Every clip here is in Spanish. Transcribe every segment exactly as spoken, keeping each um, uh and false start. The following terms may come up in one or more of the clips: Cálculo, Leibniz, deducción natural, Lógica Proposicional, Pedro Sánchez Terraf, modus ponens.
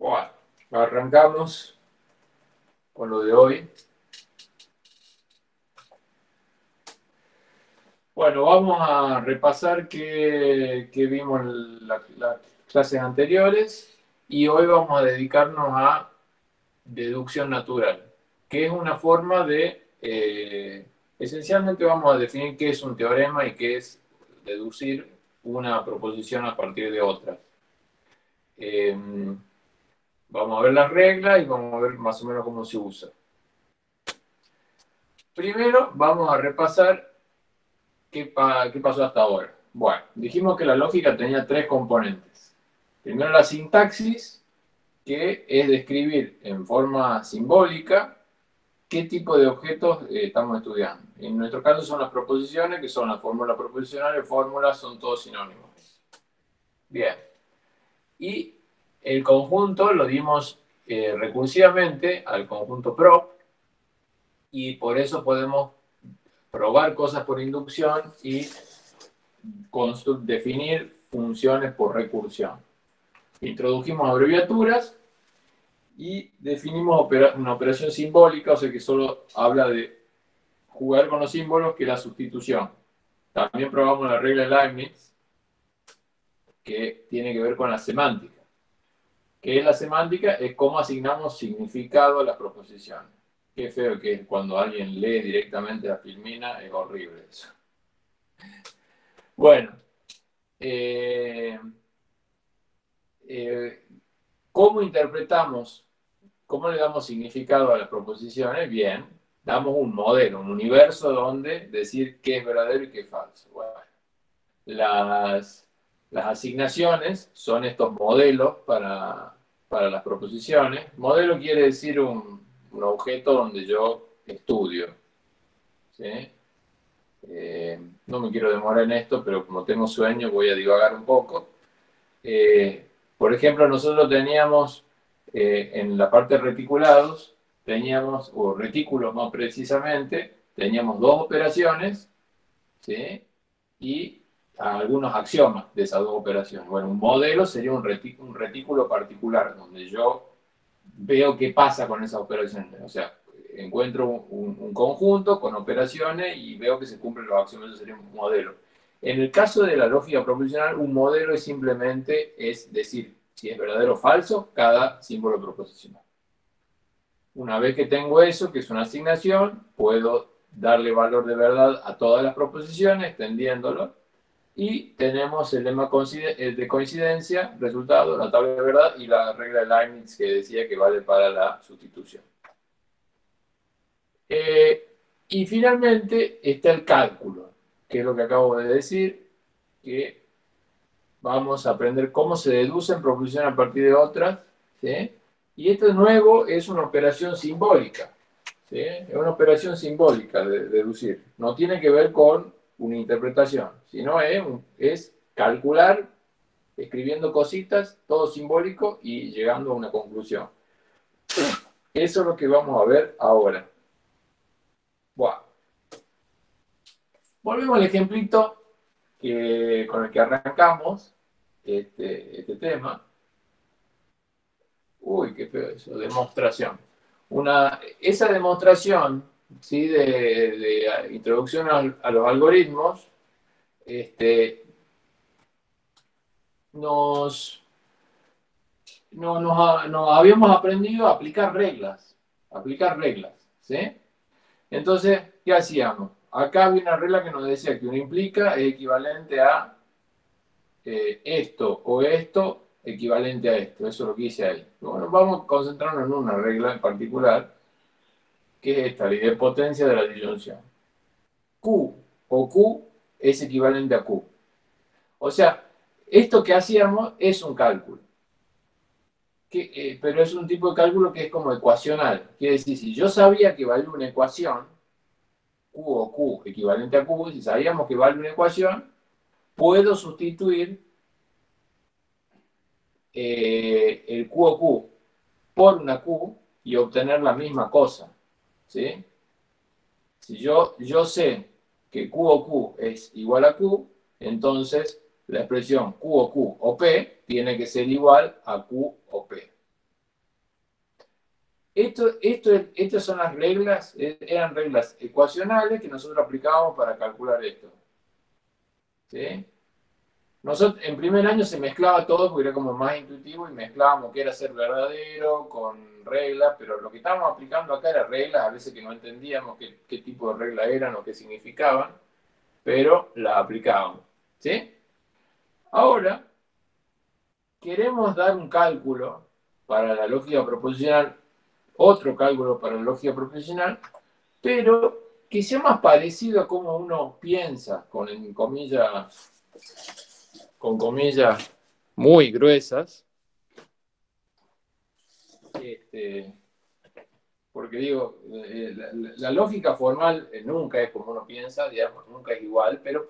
Bueno, arrancamos con lo de hoy. Bueno, vamos a repasar qué, qué vimos en la, las clases anteriores y hoy vamos a dedicarnos a deducción natural, que es una forma de, eh, esencialmente vamos a definir qué es un teorema y qué es deducir una proposición a partir de otra. Eh, Vamos a ver las reglas y vamos a ver más o menos cómo se usa. Primero vamos a repasar qué, pa qué pasó hasta ahora. Bueno, dijimos que la lógica tenía tres componentes. Primero la sintaxis, que es describir en forma simbólica qué tipo de objetos eh, estamos estudiando. En nuestro caso son las proposiciones, que son las fórmulas proposicionales, fórmulas, son todos sinónimos. Bien. Y el conjunto lo dimos eh, recursivamente al conjunto prop y por eso podemos probar cosas por inducción y definir funciones por recursión. Introdujimos abreviaturas y definimos opera una operación simbólica, o sea que solo habla de jugar con los símbolos, que es la sustitución. También probamos la regla de Leibniz, que tiene que ver con la semántica. ¿Qué es la semántica? Es cómo asignamos significado a las proposiciones. Qué feo que es cuando alguien lee directamente la filmina, es horrible eso. Bueno, eh, eh, ¿cómo interpretamos, cómo le damos significado a las proposiciones? Bien, damos un modelo, un universo donde decir qué es verdadero y qué es falso. Bueno, las... Las asignaciones son estos modelos para, para las proposiciones. Modelo quiere decir un, un objeto donde yo estudio. ¿Sí? Eh, no me quiero demorar en esto, pero como tengo sueño voy a divagar un poco. Eh, por ejemplo, nosotros teníamos eh, en la parte de reticulados, teníamos, o retículos más precisamente, teníamos dos operaciones, ¿sí? Y a algunos axiomas de esas dos operaciones. Bueno, un modelo sería un retículo, un retículo particular, donde yo veo qué pasa con esas operaciones. O sea, encuentro un, un conjunto con operaciones y veo que se cumplen los axiomas, eso sería un modelo. En el caso de la lógica proposicional, un modelo es simplemente es decir si es verdadero o falso cada símbolo proposicional. Una vez que tengo eso, que es una asignación, puedo darle valor de verdad a todas las proposiciones, extendiéndolo. Y tenemos el lema de coincidencia, resultado, la tabla de verdad y la regla de Leibniz que decía que vale para la sustitución. Eh, y finalmente está el cálculo, que es lo que acabo de decir, que vamos a aprender cómo se deducen proposiciones a partir de otras, ¿sí? Y esto de nuevo es una operación simbólica, ¿sí? Es una operación simbólica de deducir, no tiene que ver con una interpretación, sino es, es calcular, escribiendo cositas, todo simbólico y llegando a una conclusión. Eso es lo que vamos a ver ahora. Buah. Volvemos al ejemplito que, con el que arrancamos este, este tema. Uy, qué feo eso, demostración. Una, esa demostración... Sí, de, de introducción a, a los algoritmos, este, nos, no, nos, nos habíamos aprendido a aplicar reglas, aplicar reglas, ¿sí? Entonces, ¿qué hacíamos? Acá había una regla que nos decía que uno implica es equivalente a eh, esto, o esto equivalente a esto, eso es lo que hice ahí. Bueno, vamos a concentrarnos en una regla en particular, que es esta, la idempotencia de la disyunción. Q o Q es equivalente a Q. O sea, esto que hacíamos es un cálculo. Que, eh, pero es un tipo de cálculo que es como ecuacional. Quiere decir, si yo sabía que valía una ecuación, Q o Q equivalente a Q, si sabíamos que vale una ecuación, puedo sustituir eh, el Q o Q por una Q y obtener la misma cosa. ¿Sí? Si yo, yo sé que Q o Q es igual a Q, entonces la expresión Q o Q o P tiene que ser igual a Q o P. Esto, esto, estas son las reglas, eran reglas ecuacionales que nosotros aplicábamos para calcular esto. ¿Sí? Nosotros, en primer año se mezclaba todo porque era como más intuitivo y mezclábamos qué era ser verdadero con reglas, pero lo que estábamos aplicando acá era reglas, a veces que no entendíamos qué, qué tipo de reglas eran o qué significaban, pero las aplicábamos. ¿Sí? Ahora, queremos dar un cálculo para la lógica proposicional, otro cálculo para la lógica proposicional, pero que sea más parecido a cómo uno piensa, con en comillas... con comillas muy gruesas, este, porque digo, la, la lógica formal nunca es como uno piensa, digamos, nunca es igual, pero,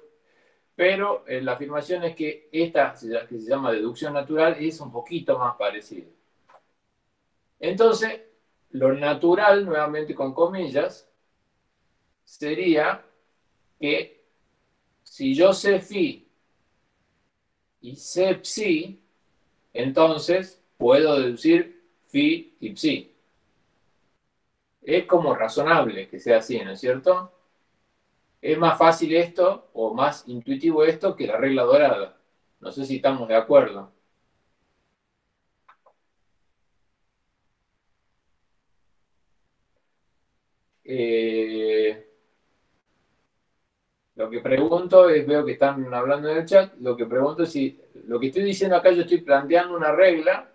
pero la afirmación es que esta, que se llama deducción natural, es un poquito más parecida. Entonces, lo natural, nuevamente con comillas, sería que si yo sé phi y sé psi, entonces puedo deducir phi y psi. Es como razonable que sea así, ¿no es cierto? Es más fácil esto, o más intuitivo esto, que la regla dorada. No sé si estamos de acuerdo. Eh... Lo que pregunto es, veo que están hablando en el chat, lo que pregunto es si, lo que estoy diciendo acá, yo estoy planteando una regla,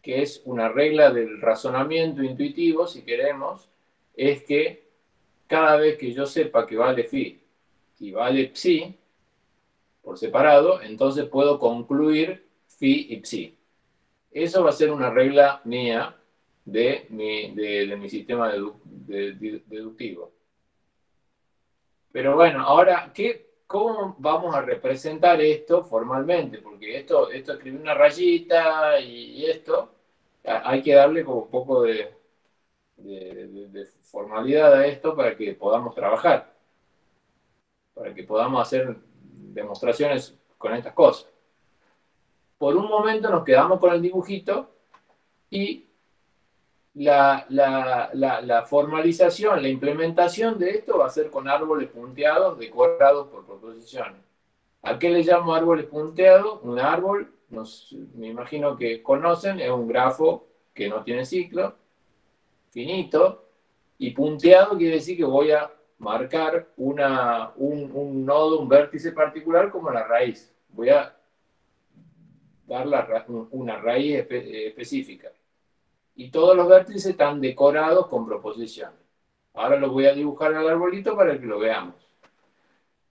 que es una regla del razonamiento intuitivo, si queremos, es que cada vez que yo sepa que vale phi y vale psi, por separado, entonces puedo concluir phi y psi. Eso va a ser una regla mía de mi, de, de mi sistema dedu- de, de, deductivo. Pero bueno, ahora, ¿qué, ¿cómo vamos a representar esto formalmente? Porque esto, esto escribir una rayita y, y esto, a, hay que darle como un poco de, de, de, de formalidad a esto para que podamos trabajar, para que podamos hacer demostraciones con estas cosas. Por un momento nos quedamos con el dibujito y La, la, la, la formalización, la implementación de esto va a ser con árboles punteados decorados por proposiciones. ¿A qué le llamo árboles punteados? Un árbol, nos, me imagino que conocen, es un grafo que no tiene ciclo, finito, y punteado quiere decir que voy a marcar una, un, un nodo, un vértice particular como la raíz. Voy a dar la, una raíz espe- específica. Y todos los vértices están decorados con proposiciones. Ahora los voy a dibujar al arbolito para que lo veamos.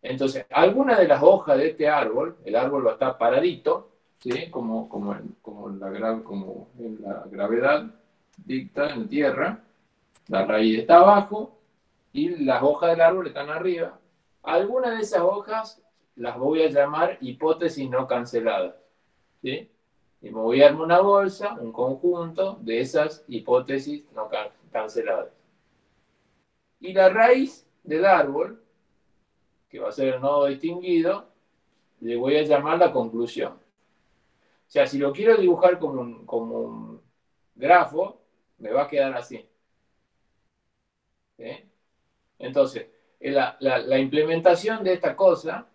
Entonces, alguna de las hojas de este árbol, el árbol va a estar paradito, ¿sí? como, como, como, la, como la gravedad dicta en tierra, la raíz está abajo y las hojas del árbol están arriba. Alguna de esas hojas las voy a llamar hipótesis no canceladas, ¿sí? Y me voy a armar una bolsa, un conjunto de esas hipótesis no canceladas. Y la raíz del árbol, que va a ser el nodo distinguido, le voy a llamar la conclusión. O sea, si lo quiero dibujar como un, como un grafo, me va a quedar así. ¿Sí? Entonces, la, la, la implementación de esta cosa,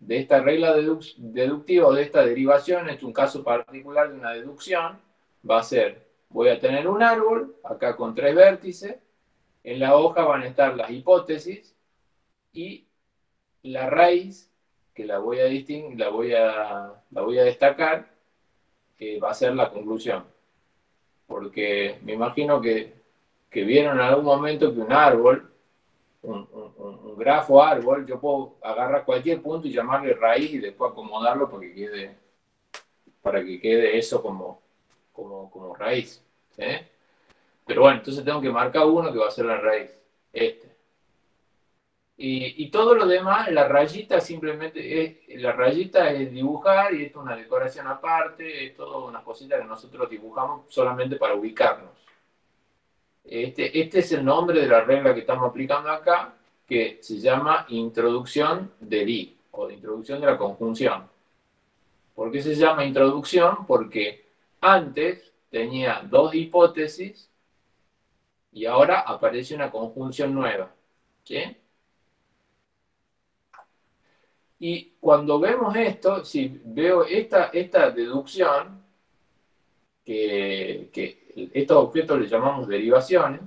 de esta regla deduc- deductiva o de esta derivación, es un caso particular de una deducción, va a ser, voy a tener un árbol, acá con tres vértices, en la hoja van a estar las hipótesis y la raíz, que la voy a, disting- la voy a, la voy a destacar, que va a ser la conclusión. Porque me imagino que, que vieron en algún momento que un árbol, Un, un, un grafo árbol, yo puedo agarrar cualquier punto y llamarle raíz y después acomodarlo para que quede, para que quede eso como, como, como raíz. ¿Sí? Pero bueno, entonces tengo que marcar uno que va a ser la raíz. Este. Y, y todo lo demás, la rayita simplemente es, la rayita es dibujar y esto es una decoración aparte, es todo una cosita que nosotros dibujamos solamente para ubicarnos. Este, este es el nombre de la regla que estamos aplicando acá, que se llama introducción del i, o de introducción de la conjunción. ¿Por qué se llama introducción? Porque antes tenía dos hipótesis y ahora aparece una conjunción nueva, ¿sí? Y cuando vemos esto, si veo esta, esta deducción, que, que estos objetos les llamamos derivaciones,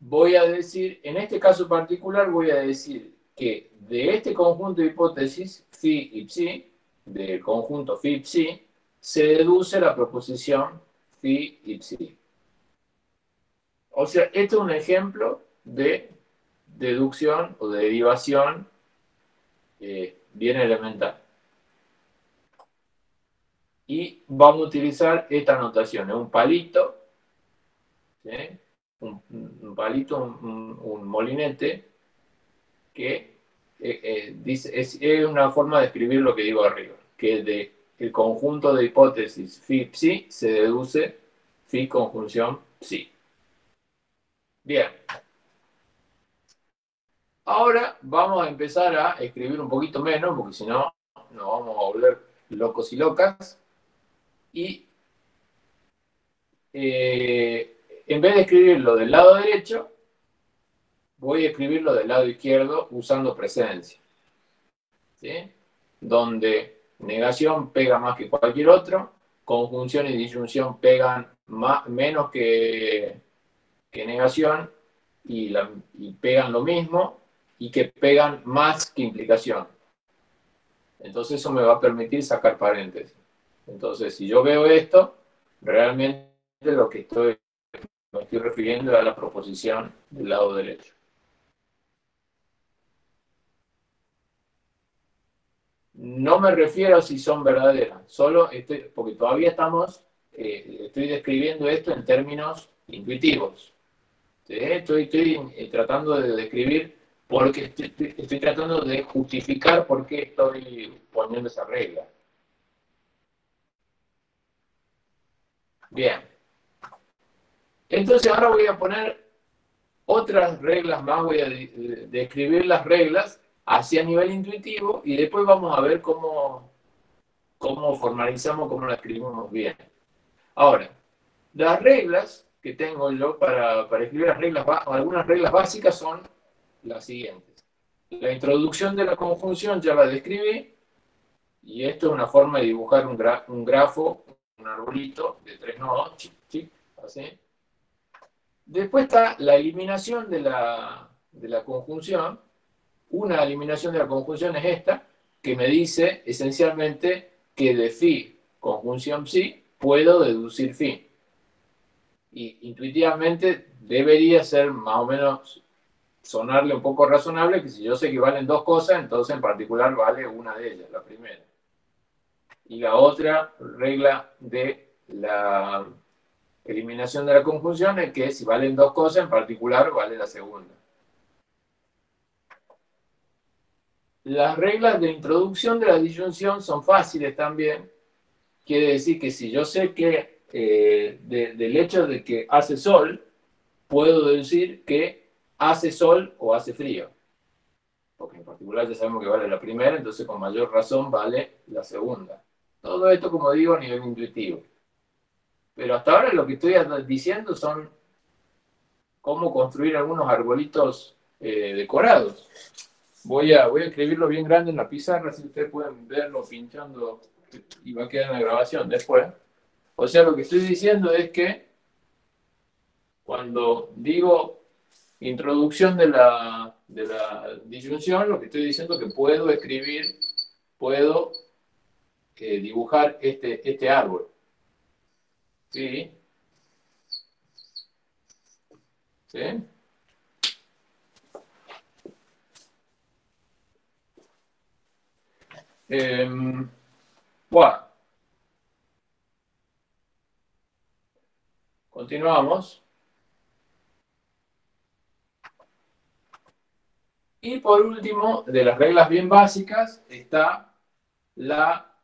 voy a decir, en este caso particular, voy a decir que de este conjunto de hipótesis, phi y psi, del conjunto phi y psi, se deduce la proposición phi y psi. O sea, este es un ejemplo de deducción o de derivación eh, bien elemental. Y vamos a utilizar esta notación, es un palito, ¿sí? un, un palito, un, un molinete, que eh, eh, dice, es, es una forma de escribir lo que digo arriba, que de el conjunto de hipótesis phi psi se deduce phi conjunción psi. Bien. Ahora vamos a empezar a escribir un poquito menos, porque si no nos vamos a volver locos y locas. Y eh, en vez de escribirlo del lado derecho, voy a escribirlo del lado izquierdo usando precedencia, ¿sí? Donde negación pega más que cualquier otro, conjunción y disyunción pegan más, menos que, que negación y, la, y pegan lo mismo, y que pegan más que implicación. Entonces eso me va a permitir sacar paréntesis. Entonces si yo veo esto, realmente lo que estoy, me estoy refiriendo es a la proposición del lado derecho. No me refiero a si son verdaderas, solo estoy, porque todavía estamos, eh, estoy describiendo esto en términos intuitivos. ¿Sí? Estoy, estoy tratando de describir, porque estoy, estoy, estoy tratando de justificar por qué estoy poniendo esa regla. Bien. Entonces ahora voy a poner otras reglas más, voy a describir las reglas hacia nivel intuitivo, y después vamos a ver cómo, cómo formalizamos, cómo la escribimos bien. Ahora, las reglas que tengo yo para, para escribir las reglas, algunas reglas básicas son las siguientes. La introducción de la conjunción ya la describí, y esto es una forma de dibujar un, gra, un grafo, un arbolito de tres nodos, chic, chic, así. Después está la eliminación de la, de la conjunción. Una eliminación de la conjunción es esta, que me dice esencialmente que de phi conjunción psi puedo deducir phi. Y intuitivamente debería ser más o menos, sonarle un poco razonable, que si yo sé que valen dos cosas, entonces en particular vale una de ellas, la primera. Y la otra regla de la eliminación de la conjunción es que si valen dos cosas, en particular vale la segunda. Las reglas de introducción de la disyunción son fáciles también. Quiere decir que si yo sé que eh, de, del hecho de que hace sol, puedo decir que hace sol o hace frío. Porque en particular ya sabemos que vale la primera, entonces con mayor razón vale la segunda. Todo esto, como digo, a nivel intuitivo. Pero hasta ahora lo que estoy diciendo son cómo construir algunos arbolitos eh, decorados. Voy a, voy a escribirlo bien grande en la pizarra, si ustedes pueden verlo pinchando, y va a quedar en la grabación después. O sea, lo que estoy diciendo es que cuando digo introducción de la, de la disyunción, lo que estoy diciendo es que puedo escribir, puedo eh, dibujar este, este árbol. ¿Sí? ¿Sí? Eh, bueno. Continuamos. Y por último, de las reglas bien básicas, está la,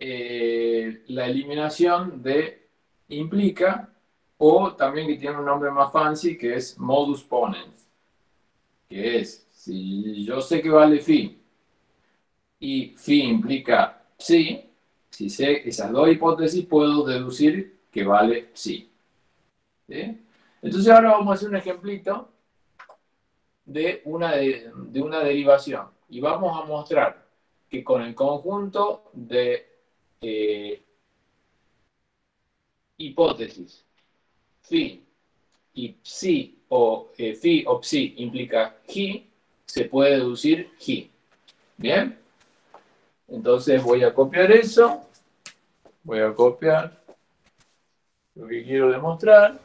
eh, la eliminación de implica, o también que tiene un nombre más fancy, que es modus ponens. Que es, si yo sé que vale phi, y phi implica psi, si sé esas dos hipótesis, puedo deducir que vale psi. ¿Sí? Entonces ahora vamos a hacer un ejemplito de una, de, de una derivación. Y vamos a mostrar que con el conjunto de eh, hipótesis phi y psi, o eh, phi o psi implica g, se puede deducir g. ¿Bien? Entonces voy a copiar eso. Voy a copiar lo que quiero demostrar.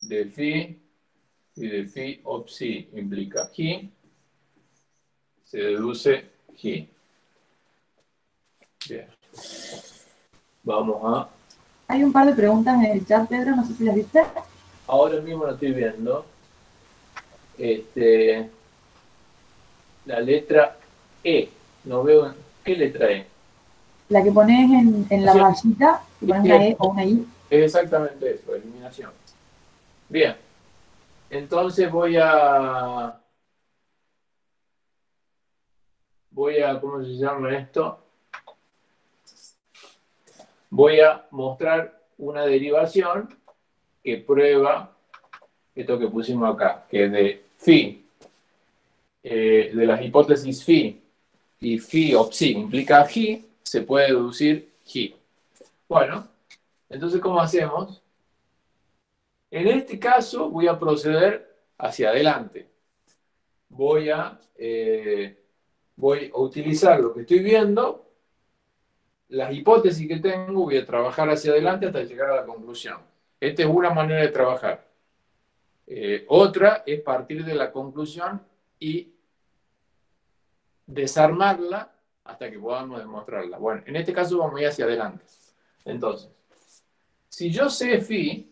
De phi y de phi o psi implica g. Se deduce g. Bien. Vamos a... Hay un par de preguntas en el chat, Pedro, no sé si las viste. Ahora mismo no estoy viendo. Este, la letra E. No veo... En, ¿qué letra E? La que pones en, en la o sea, rayita, que pones una E o una I. Es exactamente eso, eliminación. Bien. Entonces voy a... Voy a... ¿Cómo se llama esto? Voy a mostrar una derivación que prueba esto que pusimos acá, que es de phi, eh, de las hipótesis phi y phi o psi implica g, se puede deducir g. Bueno, entonces, ¿cómo hacemos? En este caso voy a proceder hacia adelante. Voy a, eh, voy a utilizar lo que estoy viendo, las hipótesis que tengo, voy a trabajar hacia adelante hasta llegar a la conclusión. Esta es una manera de trabajar. Eh, otra es partir de la conclusión y desarmarla hasta que podamos demostrarla. Bueno, en este caso vamos a ir hacia adelante. Entonces, si yo sé phi,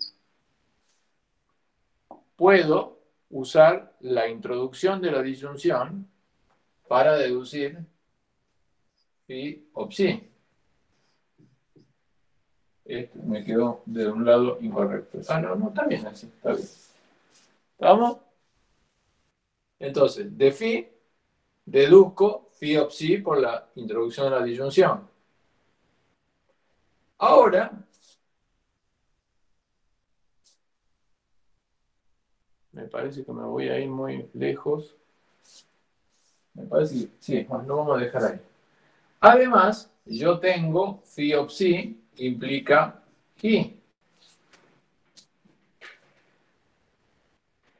puedo usar la introducción de la disyunción para deducir phi o psi. Esto me quedó de un lado incorrecto. Ah, no, no, está bien así, está bien. ¿Vamos? Entonces, de phi, deduzco phi o psi por la introducción de la disyunción. Ahora, me parece que me voy a ir muy lejos. Me parece que, sí, bueno, no vamos a dejar ahí. Además, yo tengo phi o psi implica g.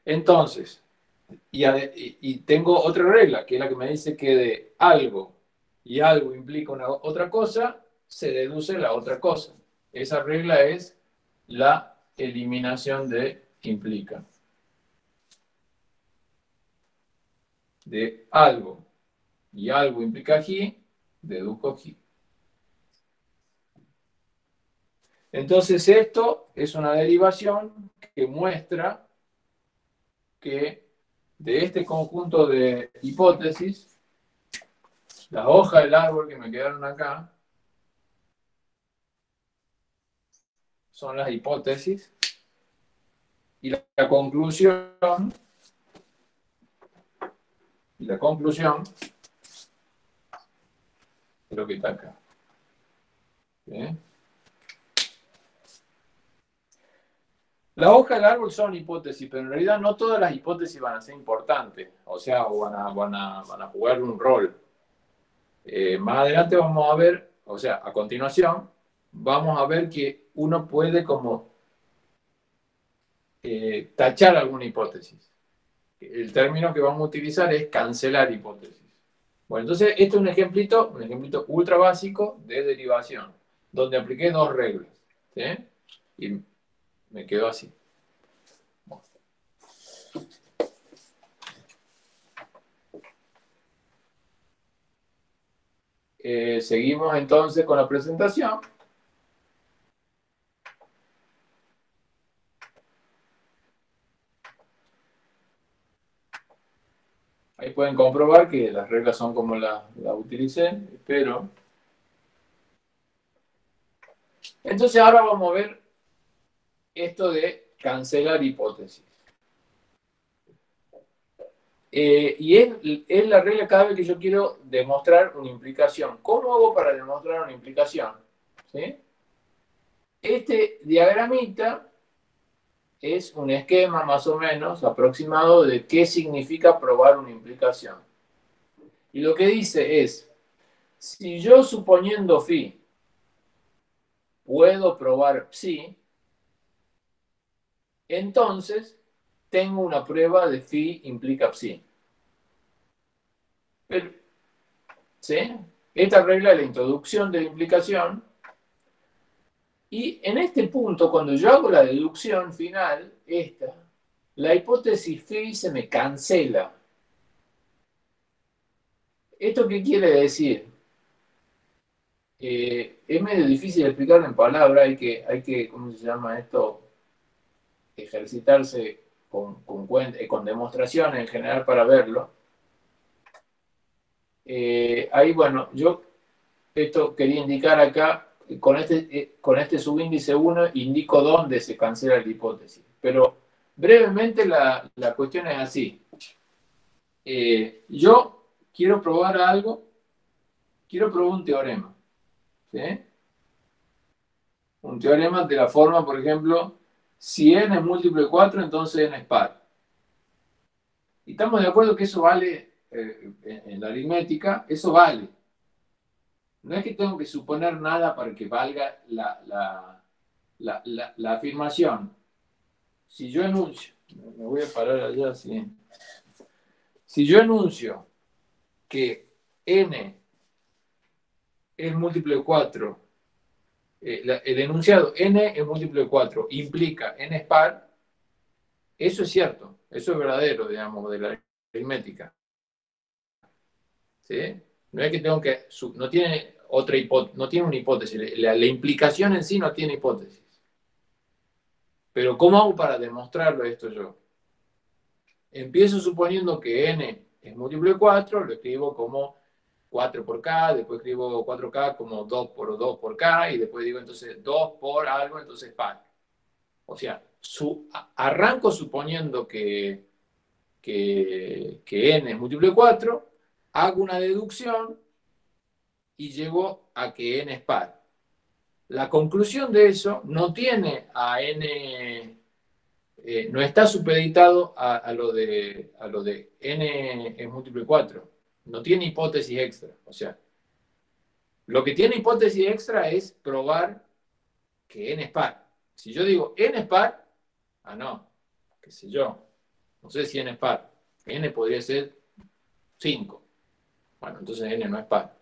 Entonces, y, y tengo otra regla, que es la que me dice que de algo y algo implica una otra cosa, se deduce la otra cosa. Esa regla es la eliminación de implica. De algo y algo implica g, deduzco g. Entonces esto es una derivación que muestra que de este conjunto de hipótesis, las hojas del árbol que me quedaron acá, son las hipótesis, y la, la conclusión, y la conclusión, es lo que está acá. ¿Bien? La hoja del árbol son hipótesis, pero en realidad no todas las hipótesis van a ser importantes, o sea, van a, van a, van a jugar un rol. Eh, más adelante vamos a ver, o sea, a continuación, vamos a ver que uno puede como eh, tachar alguna hipótesis. El término que vamos a utilizar es cancelar hipótesis. Bueno, entonces este es un ejemplito, un ejemplito ultra básico de derivación, donde apliqué dos reglas, ¿sí? Y me quedo así. Eh, seguimos entonces con la presentación. Ahí pueden comprobar que las reglas son como las la utilicé, pero... Entonces ahora vamos a ver esto de cancelar hipótesis. Eh, y es, es la regla cada vez que yo quiero demostrar una implicación. ¿Cómo hago para demostrar una implicación? ¿Sí? Este diagramita es un esquema más o menos aproximado de qué significa probar una implicación. Y lo que dice es, si yo suponiendo phi puedo probar psi, entonces tengo una prueba de phi implica psi. Pero, ¿sí? Esta regla es la introducción de la implicación. Y en este punto, cuando yo hago la deducción final, esta, la hipótesis phi se me cancela. ¿Esto qué quiere decir? Eh, es medio difícil explicarlo en palabras, hay que, hay que, ¿cómo se llama esto? Ejercitarse con, con, con demostraciones en general para verlo. Eh, ahí, bueno, yo esto quería indicar acá. Con este, con este subíndice uno indico dónde se cancela la hipótesis. Pero brevemente la, la cuestión es así. Eh, yo quiero probar algo, quiero probar un teorema. ¿Sí? Un teorema de la forma, por ejemplo, si n es múltiplo de cuatro, entonces n es par. Y estamos de acuerdo que eso vale, eh, en, en la aritmética, eso vale. No es que tengo que suponer nada para que valga la, la, la, la, la afirmación. Si yo enuncio, me voy a parar allá, sí. Si yo enuncio que n es múltiplo de cuatro, eh, la, el enunciado n es múltiplo de cuatro, implica n es par, eso es cierto, eso es verdadero, digamos, de la aritmética. ¿Sí? No es que tengo que, no tiene otra hipótesis, no tiene una hipótesis, la, la implicación en sí no tiene hipótesis. Pero ¿cómo hago para demostrarlo esto yo? Empiezo suponiendo que n es múltiplo de cuatro, lo escribo como cuatro por k, después escribo cuatro k como dos por dos por k, y después digo entonces dos por algo, entonces par. O sea, su, arranco suponiendo que, que, que n es múltiplo de cuatro, hago una deducción y llego a que n es par. La conclusión de eso no tiene a n, eh, no está supeditado a, a, lo de, a lo de n es múltiplo de cuatro. No tiene hipótesis extra. O sea, lo que tiene hipótesis extra es probar que n es par. Si yo digo n es par, ah no, qué sé yo, no sé si n es par. N podría ser cinco. Bueno, entonces n no es par.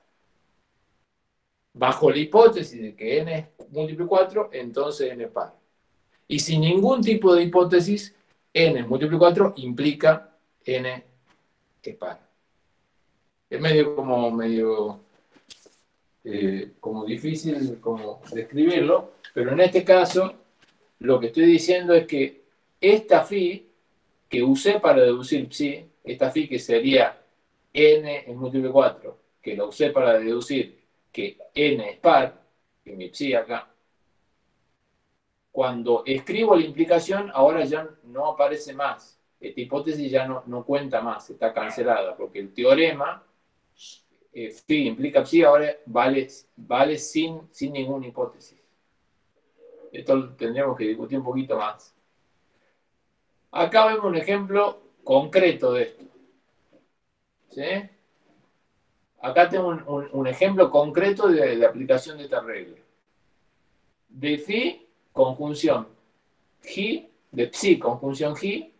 Bajo la hipótesis de que n es múltiplo de cuatro, entonces n es par. Y sin ningún tipo de hipótesis, n es múltiplo de cuatro implica n es par. Es medio como, medio, eh, como difícil como describirlo, pero en este caso lo que estoy diciendo es que esta phi que usé para deducir psi, esta phi que sería n es múltiplo de cuatro, que lo usé para deducir que n es par, que mi psi acá, cuando escribo la implicación, ahora ya no aparece más. Esta hipótesis ya no, no cuenta más, está cancelada, porque el teorema, eh, phi implica psi, ahora vale, vale sin, sin ninguna hipótesis. Esto lo tendríamos que discutir un poquito más. Acá vemos un ejemplo concreto de esto. ¿Sí? Acá tengo un, un, un ejemplo concreto de, de aplicación de esta regla. De phi, conjunción g, de psi, conjunción g,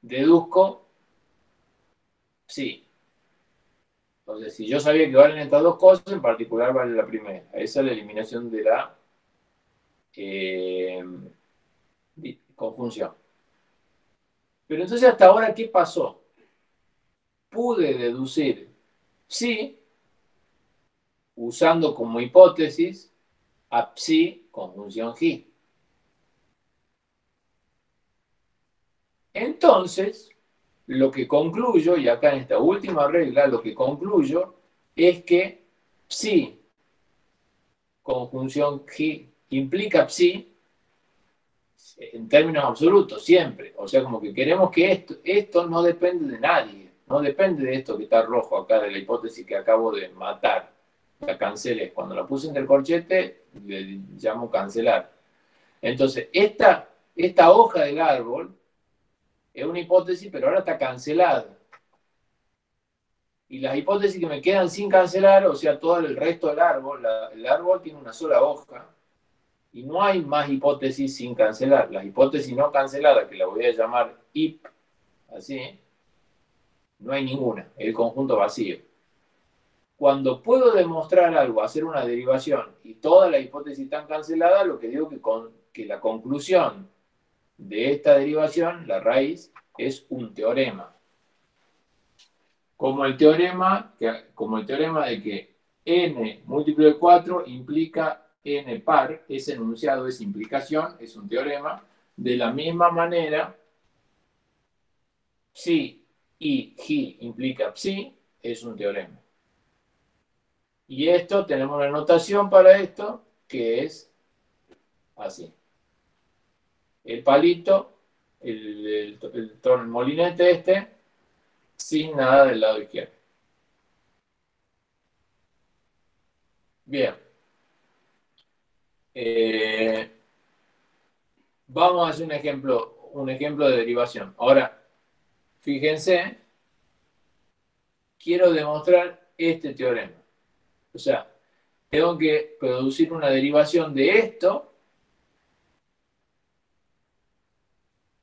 deduzco psi. Entonces, si yo sabía que valen estas dos cosas, en particular vale la primera. Esa es la eliminación de la eh, conjunción. Pero entonces, hasta ahora, ¿qué pasó? Pude deducir psi usando como hipótesis a psi conjunción g. Entonces, lo que concluyo, y acá en esta última regla, lo que concluyo es que psi conjunción g implica psi en términos absolutos, siempre. O sea, como que queremos que esto, esto no depende de nadie. No depende de esto que está rojo acá, de la hipótesis que acabo de matar. La cancelé. Cuando la puse entre el corchete, le llamo cancelar. Entonces, esta Esta hoja del árbol es una hipótesis, pero ahora está cancelada. Y las hipótesis que me quedan sin cancelar, o sea, todo el resto del árbol, la, el árbol tiene una sola hoja, y no hay más hipótesis sin cancelar. Las hipótesis no canceladas, que la voy a llamar hip, así, no hay ninguna, el conjunto vacío. Cuando puedo demostrar algo, hacer una derivación, y todas las hipótesis están canceladas, lo que digo que, con, que la conclusión de esta derivación, la raíz, es un teorema. Como el teorema, que, como el teorema de que n múltiplo de cuatro implica n par, ese enunciado, esa implicación, es un teorema. De la misma manera, psi y g implica psi, es un teorema. Y esto, tenemos una notación para esto, que es así. El palito, el, el, el, el molinete este, sin nada del lado izquierdo. Bien. Eh, vamos a hacer un ejemplo, un ejemplo de derivación. Ahora, fíjense, quiero demostrar este teorema. O sea, tengo que producir una derivación de esto,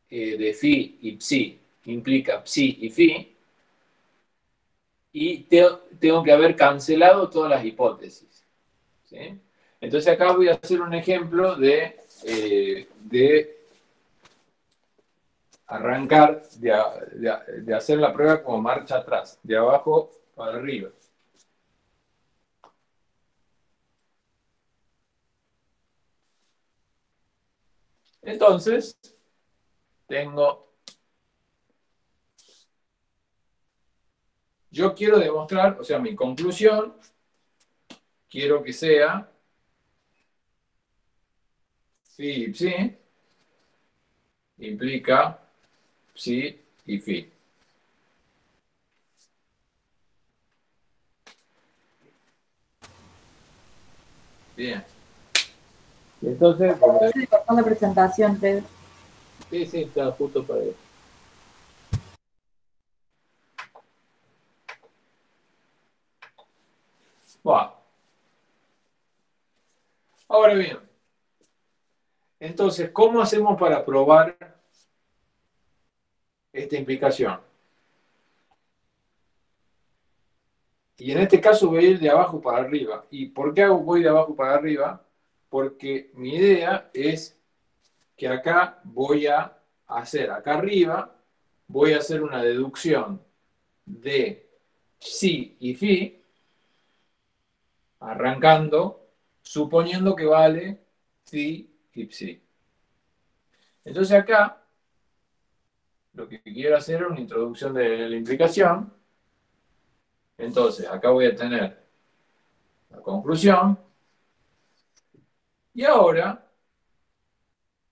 eh, de phi y psi, implica psi y phi, y te, tengo que haber cancelado todas las hipótesis. ¿Sí? Entonces acá voy a hacer un ejemplo de, eh, de arrancar, de, de, de hacer la prueba como marcha atrás, de abajo para arriba. Entonces, tengo... Yo quiero demostrar, o sea, mi conclusión, quiero que sea phi y psi implica psi y phi. Bien. Entonces, con la presentación, Pedro. Sí, sí, está justo para eso. Bueno. Ahora bien, entonces, ¿cómo hacemos para probar esta implicación? Y en este caso voy a ir de abajo para arriba. ¿Y por qué voy de abajo para arriba? Porque mi idea es que acá voy a hacer, acá arriba, voy a hacer una deducción de psi y phi, arrancando, suponiendo que vale psi y psi. Entonces acá, lo que quiero hacer es una introducción de la implicación. Entonces, acá voy a tener la conclusión. Y ahora,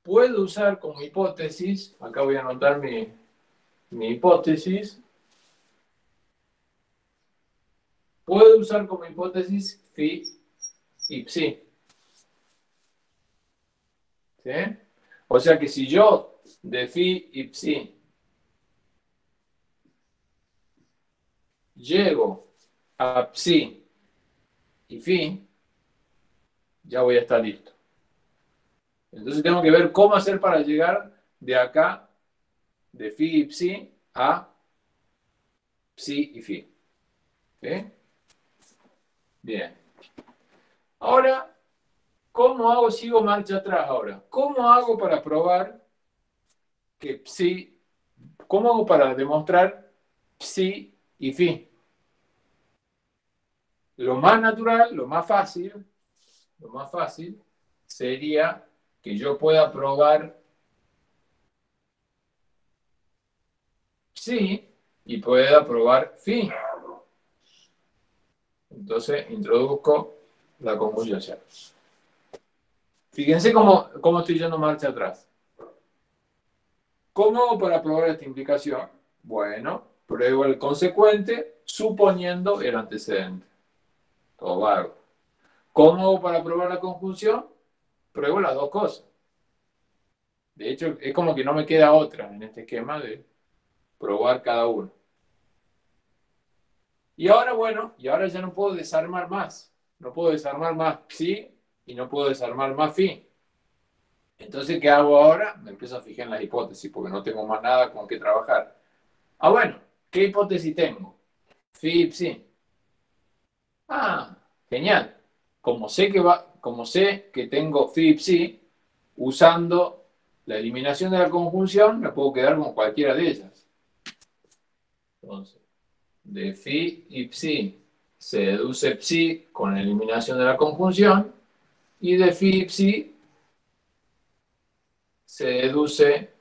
puedo usar como hipótesis, acá voy a anotar mi, mi hipótesis, puedo usar como hipótesis phi y psi. ¿Sí? O sea que si yo de phi y psi llego a psi y phi, ya voy a estar listo. Entonces tengo que ver cómo hacer para llegar de acá, de phi y psi, a psi y phi. ¿Sí? Bien. Ahora, ¿cómo hago? Sigo marcha atrás ahora. ¿Cómo hago para probar que psi? ¿Cómo hago para demostrar psi y phi? Lo más natural, lo más fácil, lo más fácil sería que yo pueda probar psi y pueda probar phi. Entonces introduzco la conclusión. Fíjense cómo, cómo estoy yendo marcha atrás. ¿Cómo hago para probar esta implicación? Bueno, pruebo el consecuente suponiendo el antecedente. Todo vago. ¿Cómo hago para probar la conjunción? Pruebo las dos cosas. De hecho, es como que no me queda otra en este esquema de probar cada uno. Y ahora, bueno, y ahora ya no puedo desarmar más. No puedo desarmar más psi y no puedo desarmar más phi. Entonces, ¿qué hago ahora? Me empiezo a fijar en las hipótesis porque no tengo más nada con qué trabajar. Ah, bueno, ¿qué hipótesis tengo? Phi y psi. Ah, genial. Como sé que va, como sé que tengo phi y psi, usando la eliminación de la conjunción, me puedo quedar con cualquiera de ellas. Entonces, de phi y psi se deduce psi con la eliminación de la conjunción y de phi y psi se deduce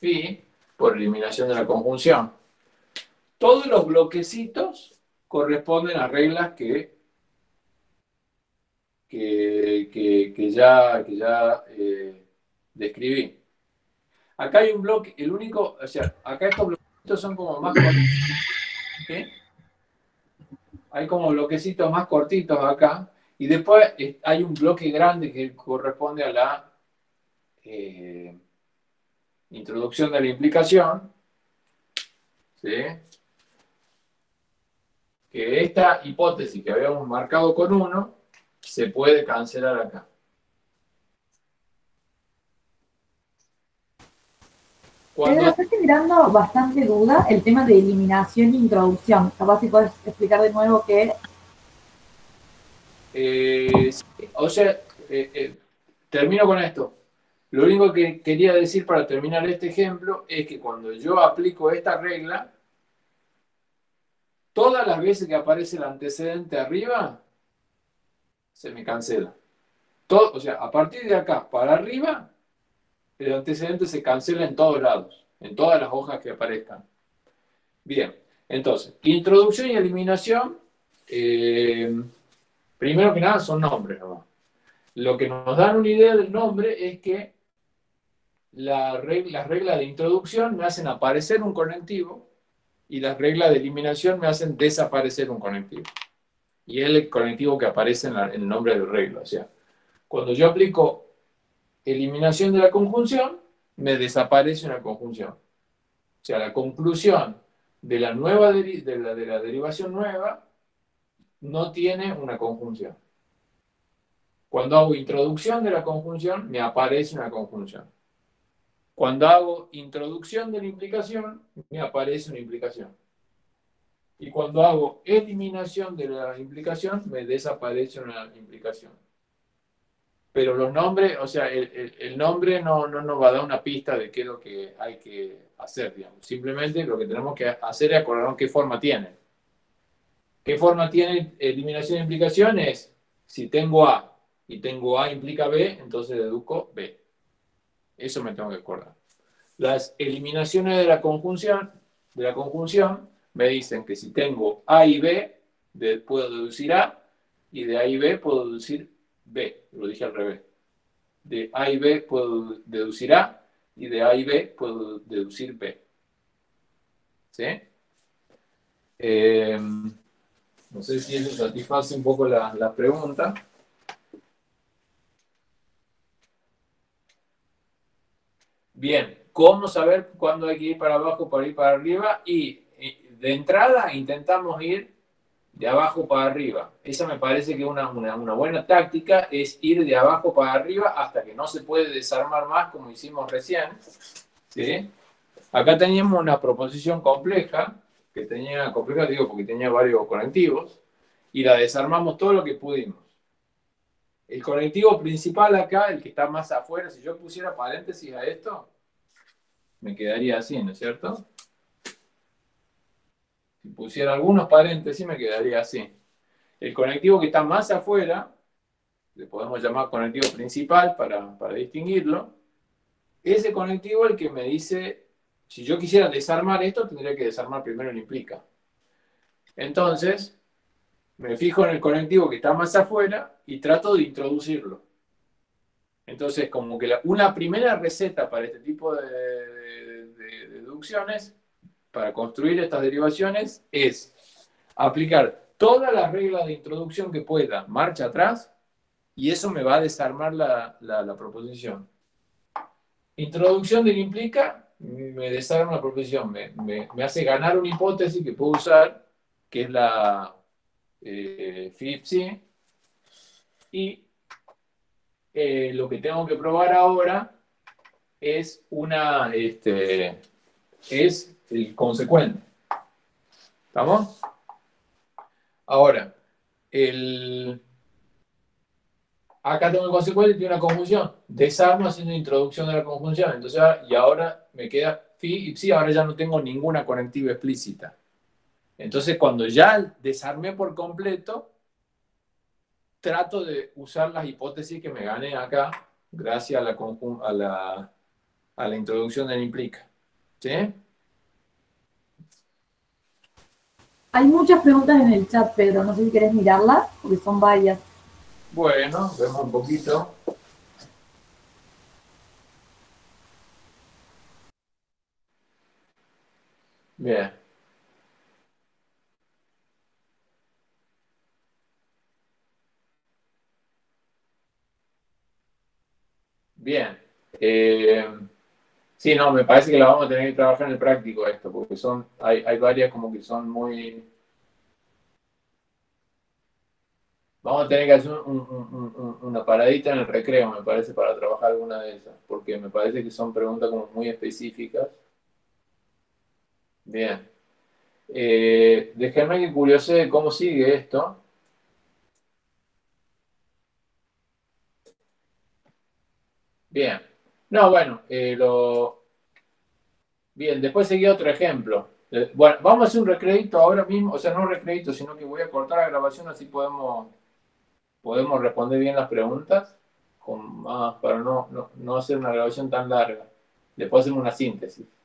phi por eliminación de la conjunción. Todos los bloquecitos corresponden a reglas que, que, que, que ya, que ya eh, describí. Acá hay un bloque, el único, o sea, acá estos bloquecitos son como más cortitos. ¿Sí? Hay como bloquecitos más cortitos acá. Y después hay un bloque grande que corresponde a la eh, introducción de la implicación. ¿Sí? Que esta hipótesis que habíamos marcado con uno se puede cancelar acá. Cuando... Pedro, está generando bastante duda el tema de eliminación e introducción. Capaz si puedes explicar de nuevo qué eh, o sea, eh, eh, termino con esto. Lo único que quería decir para terminar este ejemplo es que cuando yo aplico esta regla, todas las veces que aparece el antecedente arriba, se me cancela. Todo, o sea, a partir de acá para arriba, el antecedente se cancela en todos lados, en todas las hojas que aparezcan. Bien, entonces, introducción y eliminación, eh, primero que nada son nombres, ¿no? Lo que nos dan una idea del nombre es que la reg- las reglas de introducción me hacen aparecer un conectivo y las reglas de eliminación me hacen desaparecer un conectivo. Y es el conectivo que aparece en, la, en el nombre del regla. O sea, cuando yo aplico eliminación de la conjunción, me desaparece una conjunción. O sea, la conclusión de la, nueva de la, de la derivación nueva no tiene una conjunción. Cuando hago introducción de la conjunción, me aparece una conjunción. Cuando hago introducción de la implicación, me aparece una implicación. Y cuando hago eliminación de la implicación, me desaparece una implicación. Pero los nombres, o sea, el, el, el nombre no nos no va a dar una pista de qué es lo que hay que hacer, digamos. Simplemente lo que tenemos que hacer es acordarnos qué forma tiene. ¿Qué forma tiene eliminación de implicación? Es, si tengo A y tengo A implica B, entonces deduzco B. Eso me tengo que acordar. Las eliminaciones de la conjunción, de la conjunción me dicen que si tengo A y B, de, puedo deducir A, y de A y B puedo deducir B. Lo dije al revés. De A y B puedo deducir A, y de A y B puedo deducir B. ¿Sí? Eh, no sé si eso satisface un poco la, la pregunta. Bien, ¿cómo saber cuándo hay que ir para abajo para ir para arriba? Y de entrada intentamos ir de abajo para arriba. Esa me parece que una, una, una buena táctica es ir de abajo para arriba hasta que no se puede desarmar más como hicimos recién. ¿Sí? Acá teníamos una proposición compleja, que tenía, compleja digo porque tenía varios conectivos, y la desarmamos todo lo que pudimos. El conectivo principal acá, el que está más afuera, si yo pusiera paréntesis a esto, me quedaría así, ¿no es cierto? Si pusiera algunos paréntesis me quedaría así. El conectivo que está más afuera, le podemos llamar conectivo principal para, para distinguirlo, ese conectivo es el que me dice, si yo quisiera desarmar esto, tendría que desarmar primero el implica. Entonces, me fijo en el conectivo que está más afuera y trato de introducirlo. Entonces, como que la, una primera receta para este tipo de, de, de deducciones, para construir estas derivaciones, es aplicar todas las reglas de introducción que pueda, marcha atrás, y eso me va a desarmar la, la, la proposición. Introducción de que implica, me desarma una proposición, me, me, me hace ganar una hipótesis que puedo usar, que es la eh, F I P S I, y eh, lo que tengo que probar ahora es una, este, es el consecuente. ¿Estamos? Ahora, el... acá tengo el consecuente y tiene una conjunción. Desarmo haciendo introducción de la conjunción. Entonces, y ahora me queda phi y psi. Ahora ya no tengo ninguna conectiva explícita. Entonces, cuando ya desarmé por completo, trato de usar las hipótesis que me gané acá, gracias a la, a la, a la introducción del implica. ¿Sí? Hay muchas preguntas en el chat, Pedro. No sé si querés mirarlas, porque son varias. Bueno, vemos un poquito. Bien. Bien. Eh, sí, no, me parece que la vamos a tener que trabajar en el práctico esto, porque son, hay, hay varias como que son muy... Vamos a tener que hacer un, un, un, una paradita en el recreo, me parece, para trabajar alguna de esas. Porque me parece que son preguntas como muy específicas. Bien. Eh, déjenme que curiose de cómo sigue esto. Bien. No, bueno. Eh, lo... Bien, después seguí otro ejemplo. Eh, bueno, vamos a hacer un recrédito ahora mismo. O sea, no un recrédito, sino que voy a cortar la grabación, así podemos... podemos responder bien las preguntas con más, para no, no, no hacer una grabación tan larga. Después hacemos una síntesis.